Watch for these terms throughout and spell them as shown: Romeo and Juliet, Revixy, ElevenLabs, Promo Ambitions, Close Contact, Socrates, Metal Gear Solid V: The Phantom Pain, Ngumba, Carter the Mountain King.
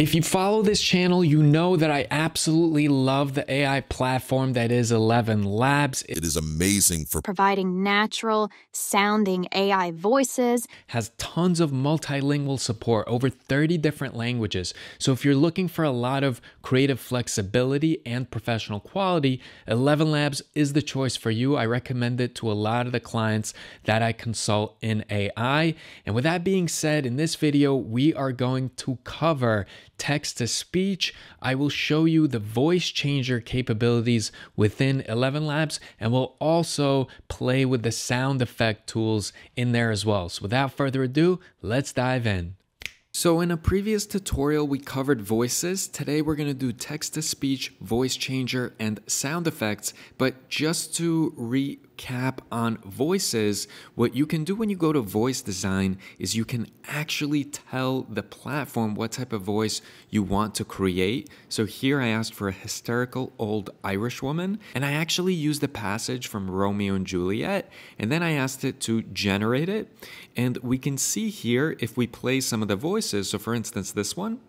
If you follow this channel, you know that I absolutely love the AI platform that is ElevenLabs. It is amazing for providing natural sounding AI voices. Has tons of multilingual support, over 30 different languages. So if you're looking for a lot of creative flexibility and professional quality, ElevenLabs is the choice for you. I recommend it to a lot of the clients that I consult in AI. And with that being said, in this video, we are going to cover text-to-speech. I will show you the voice changer capabilities within ElevenLabs, and we'll also play with the sound effect tools in there as well. So without further ado, let's dive in. So in a previous tutorial, we covered voices. Today, we're going to do text-to-speech, voice changer, and sound effects. But just to recap on voices, what you can do when you go to voice design is you can actually tell the platform what type of voice you want to create. So here I asked for a hysterical old Irish woman, and I actually used the passage from Romeo and Juliet, and then I asked it to generate it. And we can see here if we play some of the voices. So for instance, this one.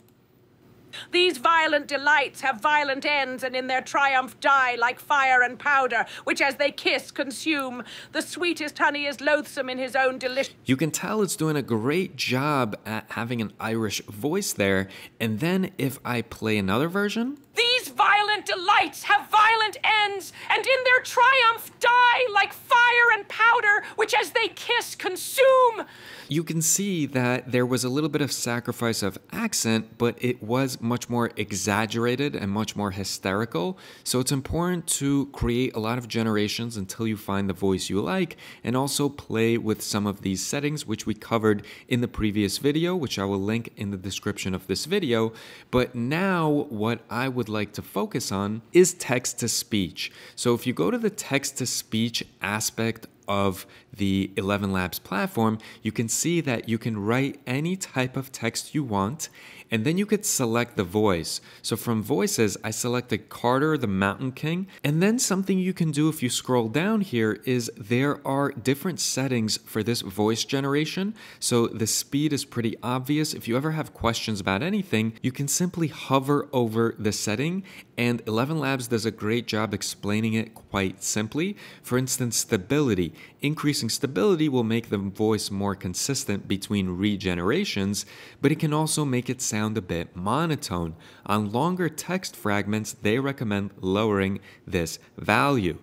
These violent delights have violent ends, and in their triumph die like fire and powder, which as they kiss consume. The sweetest honey is loathsome in his own delicious. You can tell it's doing a great job at having an Irish voice there. And then if I play another version. These violent delights have violent ends, and in their triumph die like fire and powder, which as they kiss consume. You can see that there was a little bit of sacrifice of accent, but it was much more exaggerated and much more hysterical. So it's important to create a lot of generations until you find the voice you like, and also play with some of these settings, which we covered in the previous video, which I will link in the description of this video. But now what I would like to focus on is text-to-speech. So if you go to the text-to-speech aspect of the ElevenLabs platform, you can see that you can write any type of text you want, and then you could select the voice. So from voices, I selected Carter the Mountain King, and then something you can do if you scroll down here is there are different settings for this voice generation. So the speed is pretty obvious. If you ever have questions about anything, you can simply hover over the setting, and ElevenLabs does a great job explaining it quite simply. For instance, stability. Increasing stability will make the voice more consistent between regenerations, but it can also make it sound a bit monotone. On longer text fragments, they recommend lowering this value.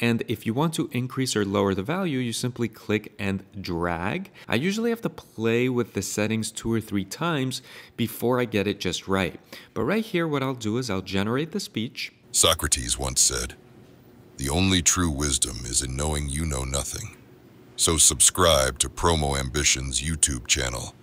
And if you want to increase or lower the value, you simply click and drag. I usually have to play with the settings 2 or 3 times before I get it just right. But right here, what I'll do is I'll generate the speech. Socrates once said, "The only true wisdom is in knowing you know nothing." So subscribe to Promo Ambitions' YouTube channel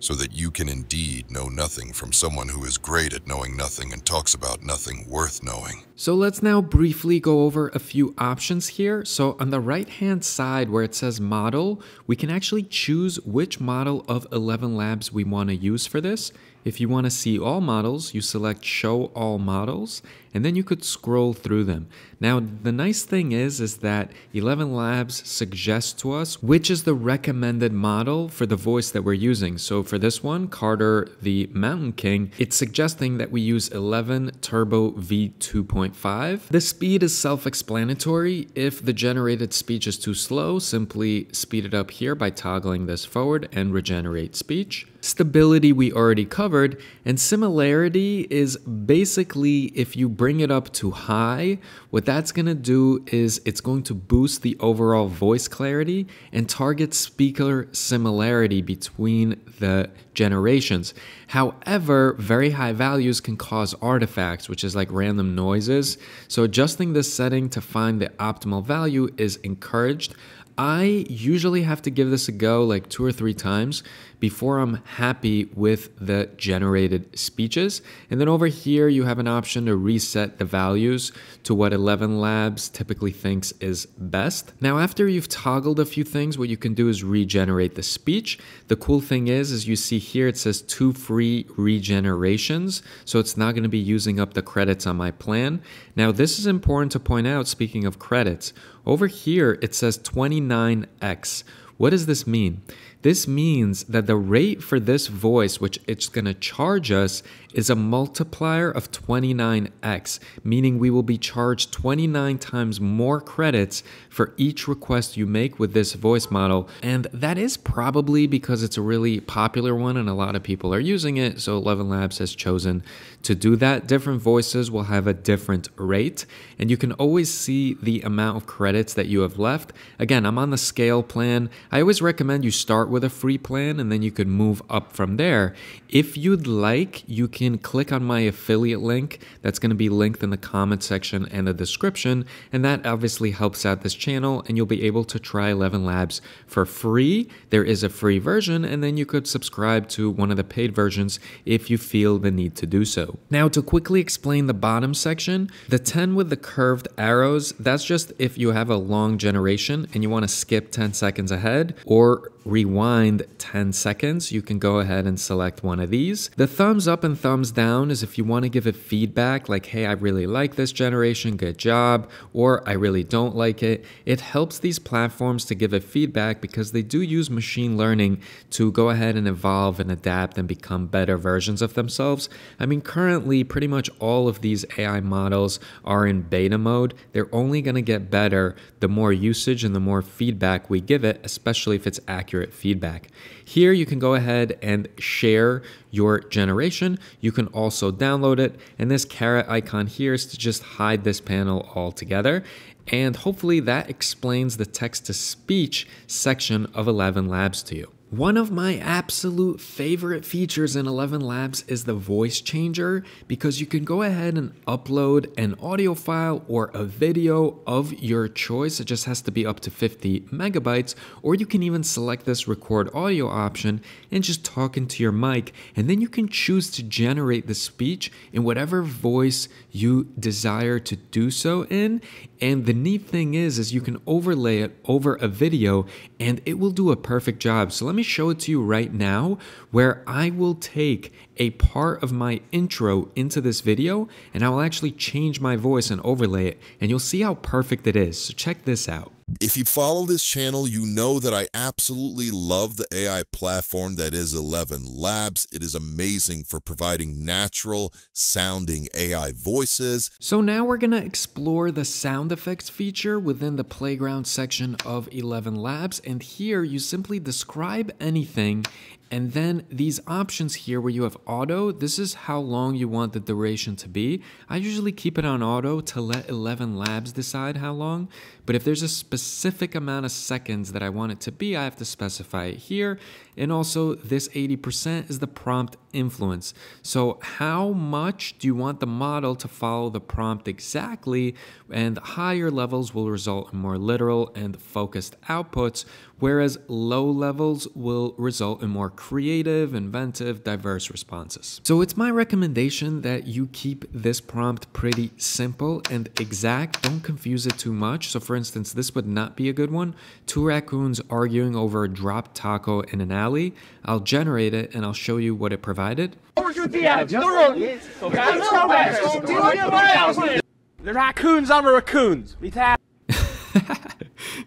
so that you can indeed know nothing from someone who is great at knowing nothing and talks about nothing worth knowing. So let's now briefly go over a few options here. So on the right-hand side where it says model, we can actually choose which model of ElevenLabs we want to use for this. If you want to see all models, you select show all models, and then you could scroll through them. Now, the nice thing is that ElevenLabs suggests to us which is the recommended model for the voice that we're using. So for this one, Carter the Mountain King, it's suggesting that we use 11 Turbo V2.5. The speed is self-explanatory. If the generated speech is too slow, simply speed it up here by toggling this forward and regenerate speech. Stability we already covered, and similarity is basically if you bring it up to high, what that's going to do is it's going to boost the overall voice clarity and target speaker similarity between the generations. However, very high values can cause artifacts, which is like random noises. So adjusting this setting to find the optimal value is encouraged. I usually have to give this a go like 2 or 3 times before I'm happy with the generated speeches. And then over here, you have an option to reset the values to what ElevenLabs typically thinks is best. Now, after you've toggled a few things, what you can do is regenerate the speech. The cool thing is you see here, it says 2 free regenerations. So it's not going to be using up the credits on my plan. Now, this is important to point out, speaking of credits. Over here, it says 29x. What does this mean? This means that the rate for this voice, which it's going to charge us, is a multiplier of 29x, meaning we will be charged 29 times more credits for each request you make with this voice model. And that is probably because it's a really popular one and a lot of people are using it, so ElevenLabs has chosen to do that. Different voices will have a different rate, and you can always see the amount of credits that you have left. Again, I'm on the scale plan. I always recommend you start with a free plan and then you could move up from there. If you'd like, you can click on my affiliate link that's going to be linked in the comment section and the description, and that obviously helps out this channel and you'll be able to try ElevenLabs for free. There is a free version, and then you could subscribe to one of the paid versions if you feel the need to do so. Now, to quickly explain the bottom section, the 10 with the curved arrows, that's just if you have a long generation and you want to skip 10 seconds ahead or rewind 10 seconds, you can go ahead and select one of these. The thumbs up and thumbs down is if you want to give it feedback, like, hey, I really like this generation, good job, or I really don't like it. It helps these platforms to give it feedback because they do use machine learning to go ahead and evolve and adapt and become better versions of themselves. I mean, currently, pretty much all of these AI models are in beta mode. They're only going to get better the more usage and the more feedback we give it, especially if it's accurate feedback. Here you can go ahead and share your generation. You can also download it, and this caret icon here is to just hide this panel altogether. And hopefully that explains the text-to-speech section of ElevenLabs to you. One of my absolute favorite features in ElevenLabs is the voice changer, because you can go ahead and upload an audio file or a video of your choice. It just has to be up to 50 megabytes, or you can even select this record audio option and just talk into your mic, and then you can choose to generate the speech in whatever voice you desire to do so in. And the neat thing is you can overlay it over a video and it will do a perfect job. So let me show it to you right now, where I will take a part of my intro into this video and I will actually change my voice and overlay it, and you'll see how perfect it is. So check this out. If you follow this channel, you know that I absolutely love the AI platform that is ElevenLabs. It is amazing for providing natural sounding AI voices. So now we're going to explore the sound effects feature within the playground section of ElevenLabs. And here you simply describe anything, and then these options here where you have auto, this is how long you want the duration to be. I usually keep it on auto to let ElevenLabs decide how long, but if there's a specific amount of seconds that I want it to be, I have to specify it here. And also this 80% is the prompt influence. So how much do you want the model to follow the prompt exactly? And higher levels will result in more literal and focused outputs, whereas low levels will result in more creative, inventive, diverse responses. So it's my recommendation that you keep this prompt pretty simple and exact. Don't confuse it too much. So for instance, this would not be a good one. Two raccoons arguing over a dropped taco in an alley. I'll generate it and I'll show you what it provided. The raccoons are raccoons.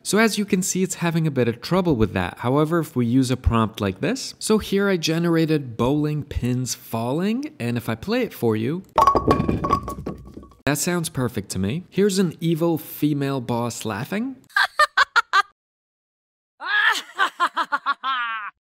So as you can see, it's having a bit of trouble with that. However, if we use a prompt like this, so here I generated bowling pins falling, and if I play it for you, that sounds perfect to me. Here's an evil female boss laughing.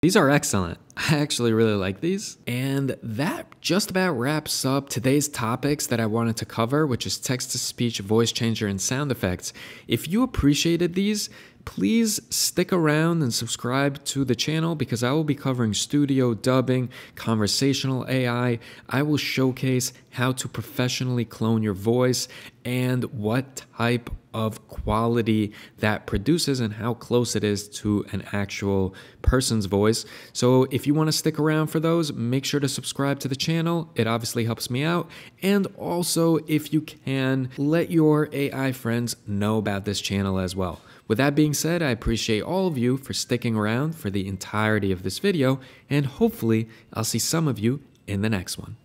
These are excellent. I actually really like these. And that just about wraps up today's topics that I wanted to cover, which is text-to-speech, voice changer, and sound effects. If you appreciated these, please stick around and subscribe to the channel, because I will be covering studio, dubbing, conversational AI. I will showcase how to professionally clone your voice and what type of quality that produces and how close it is to an actual person's voice. So if you want to stick around for those, make sure to subscribe to the channel. It obviously helps me out. And also, if you can, let your AI friends know about this channel as well. With that being said, I appreciate all of you for sticking around for the entirety of this video, and hopefully I'll see some of you in the next one.